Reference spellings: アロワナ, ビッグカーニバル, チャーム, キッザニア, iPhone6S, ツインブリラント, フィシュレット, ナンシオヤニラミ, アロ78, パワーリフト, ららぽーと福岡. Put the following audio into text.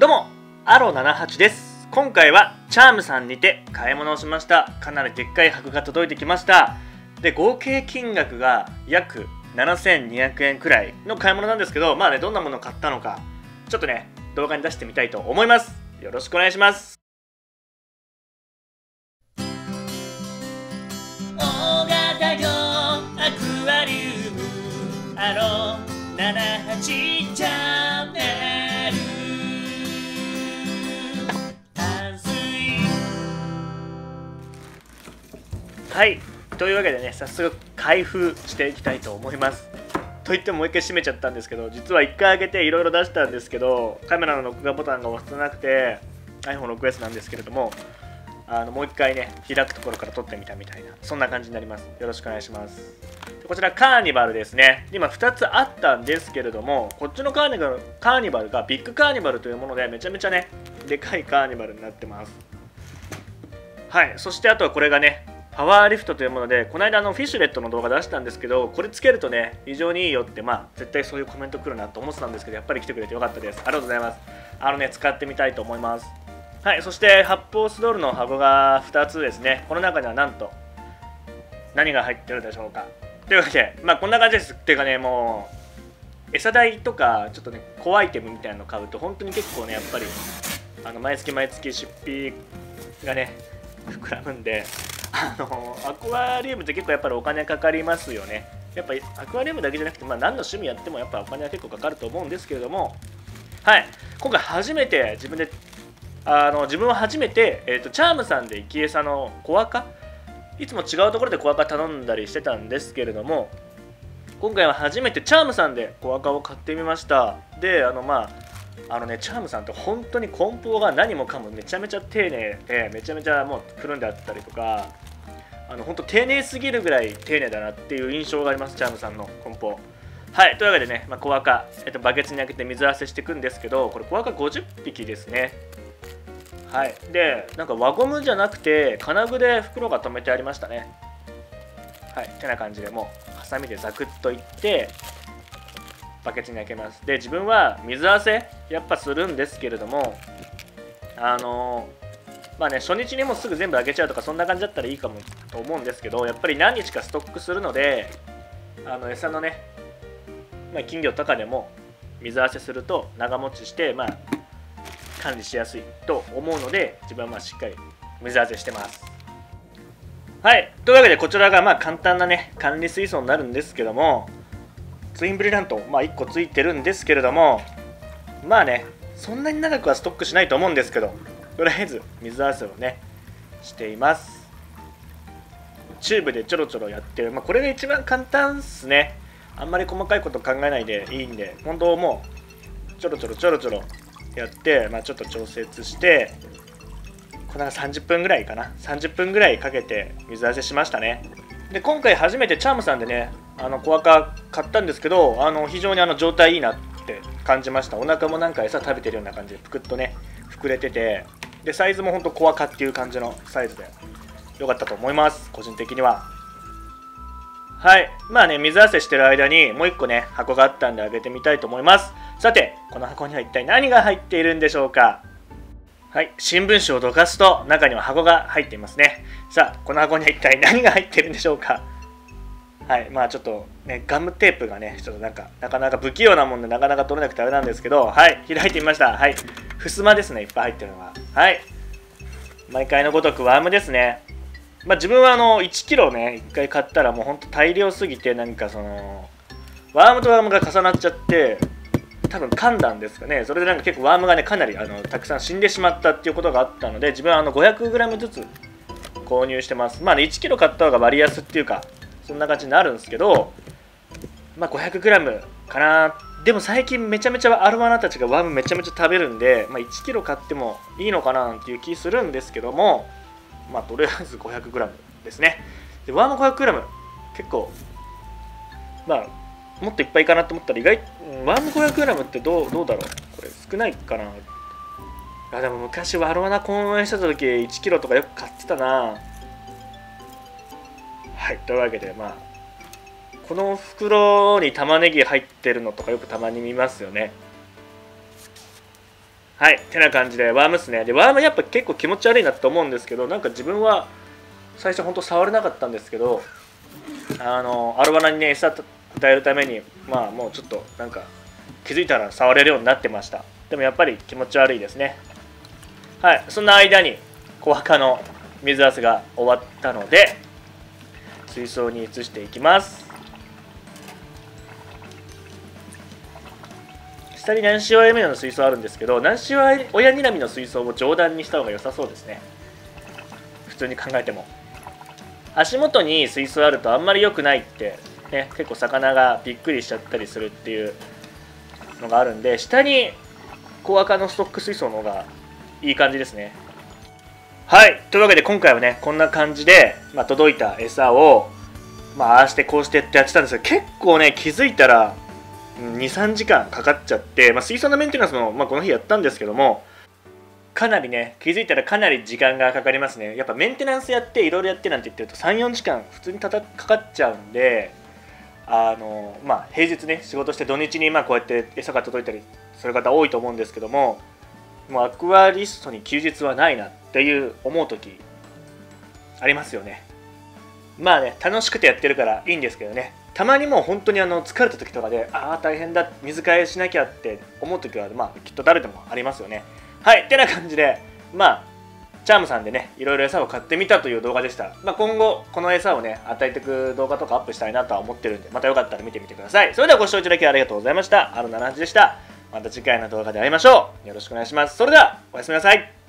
どうも、アロ78です。今回はチャームさんにて買い物をしました。かなりでっかい箱が届いてきました。で、合計金額が約7200円くらいの買い物なんですけど、まあね、どんなものを買ったのかちょっとね、動画に出してみたいと思います。よろしくお願いします。大型魚アクアリウムアロ78チャンネル。はい、というわけでね、早速開封していきたいと思います。と言ってももう一回閉めちゃったんですけど、実は1回開けていろいろ出したんですけど、カメラの録画ボタンが押せなくて iPhone6S なんですけれども、もう一回ね、開くところから撮ってみたみたいな、そんな感じになります。よろしくお願いします。こちらカーニバルですね。今2つあったんですけれども、こっちのカーニバルがビッグカーニバルというもので、めちゃめちゃね、でかいカーニバルになってます。はい、そしてあとはこれがね、パワーリフトというもので、この間フィシュレットの動画出したんですけど、これつけるとね、非常にいいよって、まあ絶対そういうコメント来るなと思ってたんですけど、やっぱり来てくれてよかったです。ありがとうございます。ね、使ってみたいと思います。はい、そして発泡スチロールの箱が2つですね。この中にはなんと何が入ってるでしょうか。というわけで、まあこんな感じです。っていうかね、もう餌代とかちょっとね、小アイテムみたいなの買うと本当に結構ね、やっぱり毎月出費がね、膨らむんで、アクアリウムって結構やっぱりお金かかりますよね。やっぱりアクアリウムだけじゃなくて、まあ、何の趣味やってもやっぱお金は結構かかると思うんですけれども、はい、今回初めて自分でチャームさんで生き餌の小赤、いつも違うところで小赤頼んだりしてたんですけれども、今回は初めてチャームさんで小赤を買ってみました。で、チャームさんって本当に梱包が何もかもめちゃめちゃ丁寧で、めちゃめちゃもうくるんであったりとか、本当丁寧すぎるぐらい丁寧だなっていう印象があります、チャームさんの梱包。はい、というわけでね、小赤、バケツに開けて水あせしていくんですけど、これ小赤50匹ですね。はい、で、なんか輪ゴムじゃなくて金具で袋が留めてありましたね。はい、てな感じで、もうハサミでザクッといってバケツに開けます。で、自分は水あせやっぱするんですけれども、まあね、初日にもすぐ全部開けちゃうとか、そんな感じだったらいいかもと思うんですけど、やっぱり何日かストックするので、餌のね、まあ、金魚とかでも水あせすると長持ちして、まあ、管理しやすいと思うので、自分はまあしっかり水あせしてます。はい、というわけでこちらがまあ簡単なね、管理水槽になるんですけども、ツインブリラント、まあ、1個ついてるんですけれども、まあね、そんなに長くはストックしないと思うんですけど、とりあえず水あせをね、しています。チューブでちょろちょろやってる、まあ、これが一番簡単っすね。あんまり細かいこと考えないでいいんで、本当もうちょろちょろちょろちょろやって、まあ、ちょっと調節して、これなんか30分ぐらいかな、30分ぐらいかけて水あせしましたね。で、今回初めてチャームさんでね、小赤買ったんですけど、非常に状態いいなって感じました。お腹もなんか餌食べてるような感じでぷくっとね、膨れてて、でサイズもほんと小赤っていう感じのサイズで良かったと思います、個人的には。はい、まあね、水あせしてる間にもう1個ね、箱があったんで開けてみたいと思います。さて、この箱には一体何が入っているんでしょうか。はい、新聞紙をどかすと中には箱が入っていますね。さあ、この箱には一体何が入っているんでしょうか。はい、まあちょっとね、ガムテープがね、ちょっとなかなか不器用なもんで、なかなか取れなくてあれなんですけど、はい、開いてみました。はい、ふすまですね、いっぱい入ってるのは。はい、毎回のごとくワームですね。まあ自分は1キロね、1回買ったらもうほんと大量すぎて、何かワームとワームが重なっちゃって、多分噛んだんですかね。それでなんか結構ワームがね、かなりたくさん死んでしまったっていうことがあったので、自分は500g ずつ購入してます。まあね、1キロ買った方が割安っていうか、そんな感じになるんですけど、まあ 500g かな。でも最近めちゃめちゃアロワナたちがワームめちゃめちゃ食べるんで、まあ、1キロ買ってもいいのかななんていう気するんですけども、まあとりあえず 500g ですね。で、ワーム 500g 結構、まあもっといっぱいかなと思ったら、意外ワーム 500g ってどうだろう、これ少ないかな。あ、でも昔ワロワナ公演してた時1キロとかよく買ってたな。はい、というわけで、まあこの袋に玉ねぎ入ってるのとかよくたまに見ますよね。はい、てな感じでワームですね。でワームやっぱ結構気持ち悪いなって思うんですけど、なんか自分は最初ほんと触れなかったんですけど、アルバナにね餌与えるためにまあもうちょっとなんか気づいたら触れるようになってました。でもやっぱり気持ち悪いですね。はい、そんな間に小墓の水遊びが終わったので水槽に移していきます。下にナンシ親にらみの水槽あるんですけど、ナンシ親にらみの水槽を上段にした方が良さそうですね。普通に考えても足元に水槽あるとあんまり良くないってね、結構魚がびっくりしちゃったりするっていうのがあるんで、下に小アカのストック水槽の方がいい感じですね。はい、というわけで今回はねこんな感じで、まあ、届いた餌を、まあ、ああしてこうしてってやってたんですけど、結構ね気づいたら23時間かかっちゃって、まあ、水槽のメンテナンスも、まあ、この日やったんですけども、かなりね気づいたらかなり時間がかかりますね。やっぱメンテナンスやっていろいろやってなんて言ってると3、4時間普通にかかっちゃうんで、まあ、平日ね仕事して土日にまあこうやって餌が届いたりする方多いと思うんですけども、もうアクアリストに休日はないなっていう思う時ありますよね。まあね楽しくてやってるからいいんですけどね、たまにもう本当に疲れた時とかでああ大変だ水替えしなきゃって思う時はまあきっと誰でもありますよね。はいってな感じでまあチャームさんでねいろいろ餌を買ってみたという動画でした。まあ、今後この餌をね与えていく動画とかアップしたいなとは思ってるんで、またよかったら見てみてください。それではご視聴いただきありがとうございました。アロ78でした。また次回の動画で会いましょう。よろしくお願いします。それではおやすみなさい。